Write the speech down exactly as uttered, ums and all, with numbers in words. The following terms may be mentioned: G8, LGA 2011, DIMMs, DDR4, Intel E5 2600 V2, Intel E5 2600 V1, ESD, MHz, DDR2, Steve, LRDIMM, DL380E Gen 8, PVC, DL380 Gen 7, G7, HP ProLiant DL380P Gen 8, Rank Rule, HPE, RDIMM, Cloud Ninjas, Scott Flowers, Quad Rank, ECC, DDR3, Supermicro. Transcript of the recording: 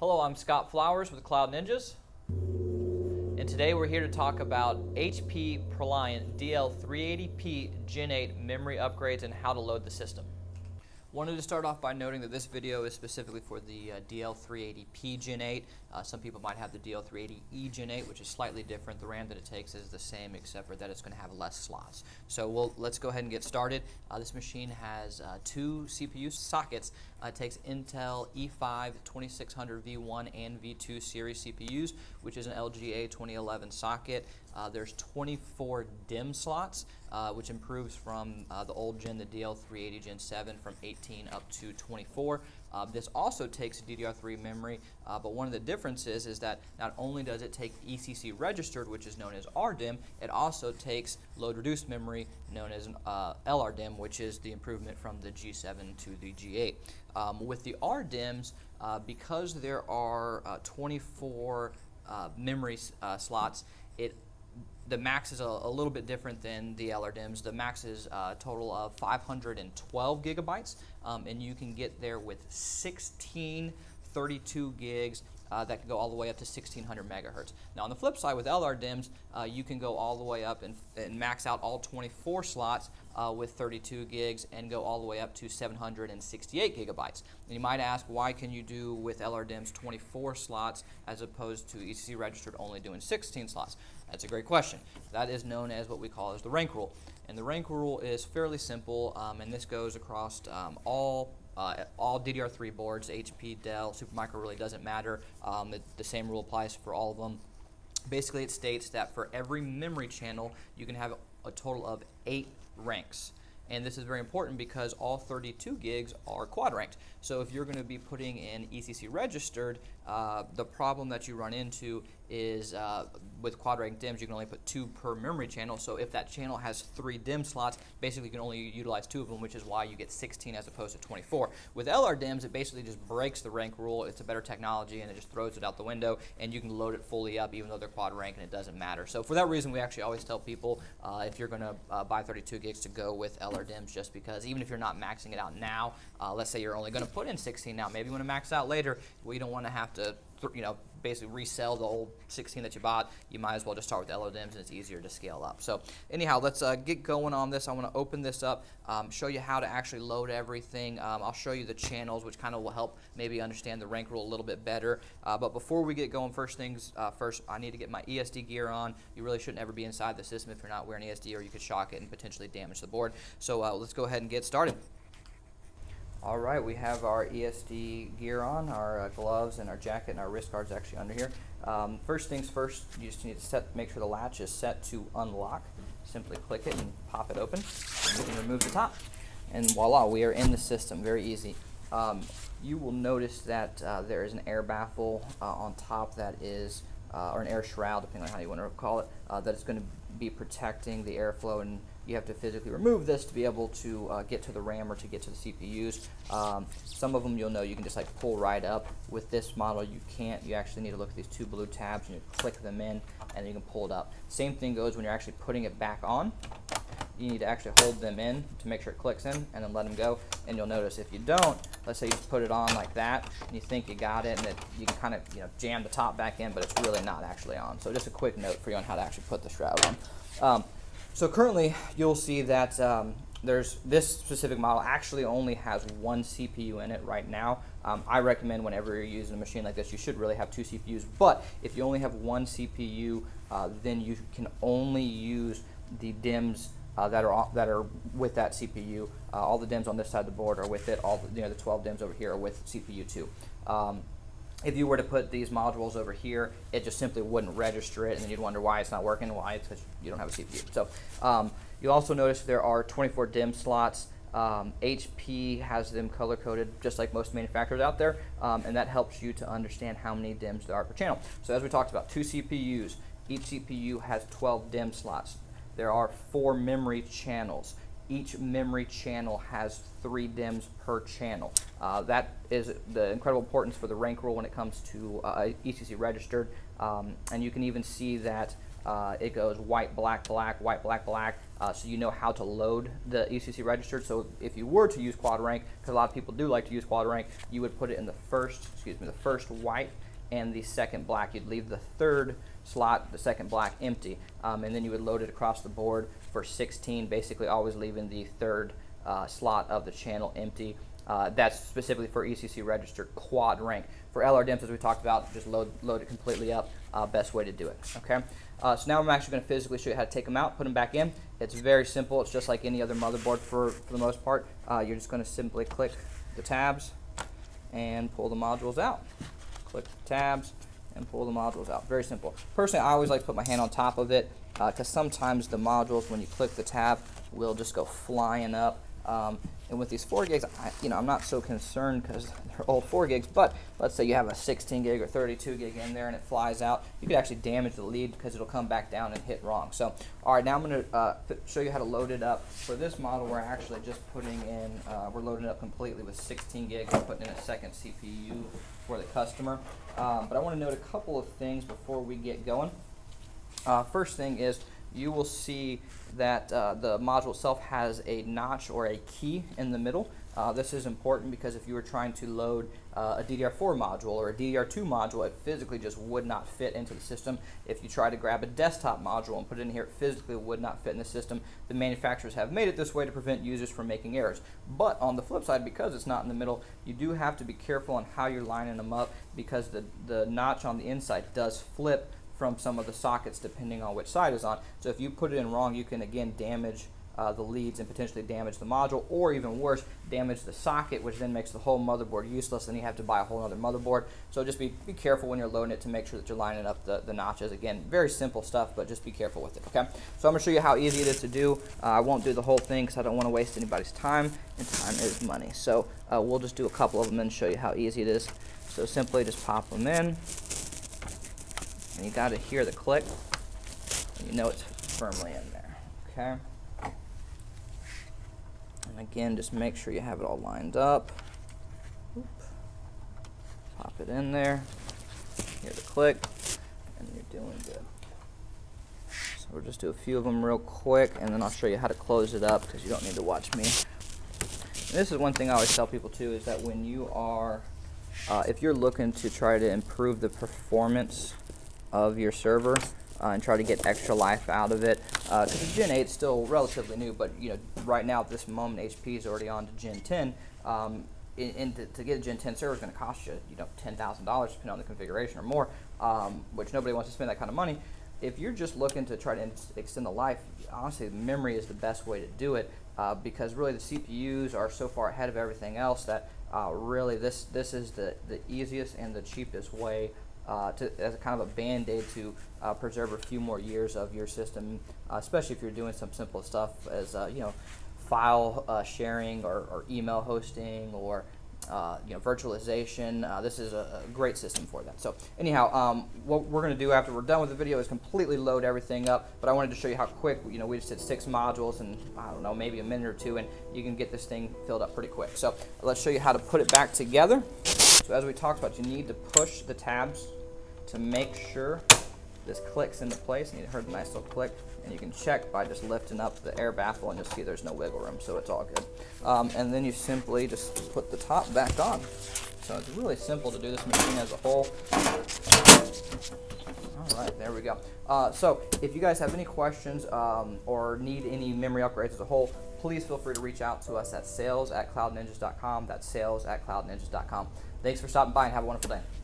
Hello, I'm Scott Flowers with Cloud Ninjas, and today we're here to talk about H P ProLiant D L three eighty P Gen eight memory upgrades and how to load the system. Wanted to start off by noting that this video is specifically for the uh, D L three eighty P Gen eight. Uh, some people might have the D L three eighty E Gen eight, which is slightly different. The RAM that it takes is the same, except for that it's going to have less slots. So we'll, let's go ahead and get started. Uh, this machine has uh, two C P U sockets. Uh, it takes Intel E five twenty-six hundred V one and V two series C P Us, which is an L G A twenty eleven socket. Uh, there's twenty-four DIMM slots, uh, which improves from uh, the old gen, the D L three eighty Gen seven, from eighteen up to twenty-four. Uh, this also takes D D R three memory, uh, but one of the differences is that not only does it take E C C registered, which is known as R DIMM, it also takes load-reduced memory, known as uh, L R DIMM, which is the improvement from the G seven to the G eight. Um, with the R DIMMs, uh, because there are uh, twenty-four uh, memory uh, slots, it The max is a, a little bit different than the L R DIMMs. The max is a total of five hundred twelve gigabytes, um, and you can get there with sixteen thirty-two gigs uh, that can go all the way up to sixteen hundred megahertz. Now on the flip side with L R DIMMs, uh, you can go all the way up and, and max out all twenty-four slots uh, with thirty-two gigs and go all the way up to seven hundred sixty-eight gigabytes. And you might ask, why can you do with L R DIMMs twenty-four slots as opposed to E C C registered only doing sixteen slots? That's a great question. That is known as what we call as the rank rule. And the rank rule is fairly simple, um, and this goes across um, all Uh, all D D R three boards, H P, Dell, Supermicro, really doesn't matter. Um, it, the same rule applies for all of them. Basically, it states that for every memory channel, you can have a total of eight ranks. And this is very important because all thirty-two gigs are quad ranked. So if you're going to be putting in E C C registered, uh, the problem that you run into is uh, with quad ranked DIMMs, you can only put two per memory channel. So if that channel has three DIMM slots, basically you can only utilize two of them, which is why you get sixteen as opposed to twenty-four. With L R DIMMs, it basically just breaks the rank rule. It's a better technology, and it just throws it out the window, and you can load it fully up even though they're quad ranked, and it doesn't matter. So for that reason, we actually always tell people uh, if you're going to uh, buy thirty-two gigs to go with L R DIMMs. DIMMs, just because even if you're not maxing it out now, uh, let's say you're only going to put in sixteen now, maybe you want to max out later, well, you don't want to have to th you know basically resell the old sixteen that you bought. You might as well just start with L R DIMMs, and it's easier to scale up. So anyhow, let's uh, get going on this. I want to open this up, um, show you how to actually load everything. Um, I'll show you the channels, which kind of will help maybe understand the rank rule a little bit better. Uh, but before we get going, first things uh, first, I need to get my E S D gear on. You really shouldn't ever be inside the system if you're not wearing E S D, or you could shock it and potentially damage the board. So uh, let's go ahead and get started. All right, we have our E S D gear on, our uh, gloves and our jacket, and our wrist guard's actually under here. Um, first things first, you just need to set, make sure the latch is set to unlock. Simply click it and pop it open, and you can remove the top. And voila, we are in the system, very easy. Um, you will notice that uh, there is an air baffle uh, on top that is, uh, or an air shroud, depending on how you want to call it, uh, that is going to be protecting the airflow, and you have to physically remove this to be able to uh, get to the RAM or to get to the C P Us. Um, some of them you'll know you can just like pull right up. With this model you can't. You actually need to look at these two blue tabs and you click them in and you can pull it up. Same thing goes when you're actually putting it back on. You need to actually hold them in to make sure it clicks in and then let them go. And you'll notice if you don't, let's say you put it on like that and you think you got it and that you can kind of you know jam the top back in, but it's really not actually on. So just a quick note for you on how to actually put the shroud on. Um, So currently, you'll see that um, there's this specific model actually only has one C P U in it right now. Um, I recommend whenever you're using a machine like this, you should really have two C P Us. But if you only have one C P U, uh, then you can only use the DIMMs uh, that are that are with that C P U. Uh, all the DIMMs on this side of the board are with it. All the, you know, the twelve DIMMs over here are with C P U two. Um, If you were to put these modules over here, it just simply wouldn't register it, and then you'd wonder why it's not working. Why? It's because you don't have a C P U. So um, you'll also notice there are twenty-four DIMM slots. Um, H P has them color-coded, just like most manufacturers out there, um, and that helps you to understand how many DIMMs there are per channel. So as we talked about, two C P Us. Each C P U has twelve DIMM slots. There are four memory channels. Each memory channel has three DIMMs per channel. Uh, that is the incredible importance for the rank rule when it comes to uh, E C C registered. Um, and you can even see that Uh, it goes white, black, black, white, black, black, uh, so you know how to load the E C C register. So if you were to use quad rank, because a lot of people do like to use quad rank, you would put it in the first, excuse me, the first white and the second black. You'd leave the third slot, the second black, empty, um, and then you would load it across the board for sixteen, basically always leaving the third uh, slot of the channel empty. Uh, that's specifically for E C C register quad rank. For L R DIMMs, as we talked about, just load, load it completely up, uh, best way to do it, okay? Uh, so now I'm actually going to physically show you how to take them out, put them back in. It's very simple. It's just like any other motherboard for, for the most part. Uh, you're just going to simply click the tabs and pull the modules out. Click the tabs and pull the modules out. Very simple. Personally, I always like to put my hand on top of it because uh, sometimes the modules, when you click the tab, will just go flying up. Um, and with these four gigs, I, you know, I'm not so concerned because they're old four gigs, but let's say you have a sixteen gig or thirty-two gig in there and it flies out, you could actually damage the lead because it'll come back down and hit wrong. So, all right, now I'm gonna uh, show you how to load it up. For this model, we're actually just putting in, uh, we're loading it up completely with sixteen gigs, we're putting in a second C P U for the customer. Um, but I wanna note a couple of things before we get going. Uh, first thing is, you will see that uh, the module itself has a notch or a key in the middle. Uh, this is important because if you were trying to load uh, a D D R four module or a D D R two module, it physically just would not fit into the system. If you try to grab a desktop module and put it in here, it physically would not fit in the system. The manufacturers have made it this way to prevent users from making errors. But on the flip side, because it's not in the middle, you do have to be careful on how you're lining them up because the, the notch on the inside does flip from some of the sockets depending on which side is on. So if you put it in wrong, you can again damage uh, the leads and potentially damage the module, or even worse, damage the socket, which then makes the whole motherboard useless and you have to buy a whole other motherboard. So just be, be careful when you're loading it to make sure that you're lining up the, the notches. Again, very simple stuff, but just be careful with it, okay? So I'm gonna show you how easy it is to do. Uh, I won't do the whole thing because I don't wanna waste anybody's time, and time is money. So uh, we'll just do a couple of them and show you how easy it is. So simply just pop them in. And you got to hear the click, you know it's firmly in there, okay? And again, just make sure you have it all lined up. Oop. Pop it in there, hear the click, and you're doing good. So we'll just do a few of them real quick, and then I'll show you how to close it up because you don't need to watch me. And this is one thing I always tell people too, is that when you are, uh, if you're looking to try to improve the performance of your server uh, and try to get extra life out of it, because uh, the Gen eight is still relatively new, but you know, right now at this moment H P is already on to Gen ten, um, and, and to, to get a Gen ten server is going to cost you, you know, ten thousand dollars depending on the configuration or more, um, which nobody wants to spend that kind of money. If you're just looking to try to extend the life, honestly, memory is the best way to do it, uh, because really the C P Us are so far ahead of everything else that uh, really this this is the, the easiest and the cheapest way Uh, to, as a kind of a band-aid to uh, preserve a few more years of your system, uh, especially if you're doing some simple stuff as uh, you know, file uh, sharing or, or email hosting or uh, you know, virtualization. Uh, this is a, a great system for that. So anyhow, um, what we're going to do after we're done with the video is completely load everything up. But I wanted to show you how quick, you know, we just did six modules and I don't know, maybe a minute or two, and you can get this thing filled up pretty quick. So let's show you how to put it back together. So as we talked about, you need to push the tabs to make sure this clicks into place, and you heard a nice little click, and you can check by just lifting up the air baffle and you'll see there's no wiggle room, so it's all good. Um, and then you simply just put the top back on. So it's really simple to do this machine as a whole. All right, there we go. Uh, so if you guys have any questions um, or need any memory upgrades as a whole, please feel free to reach out to us at sales at cloud ninjas dot com. That's sales at cloud ninjas dot com. Thanks for stopping by and have a wonderful day.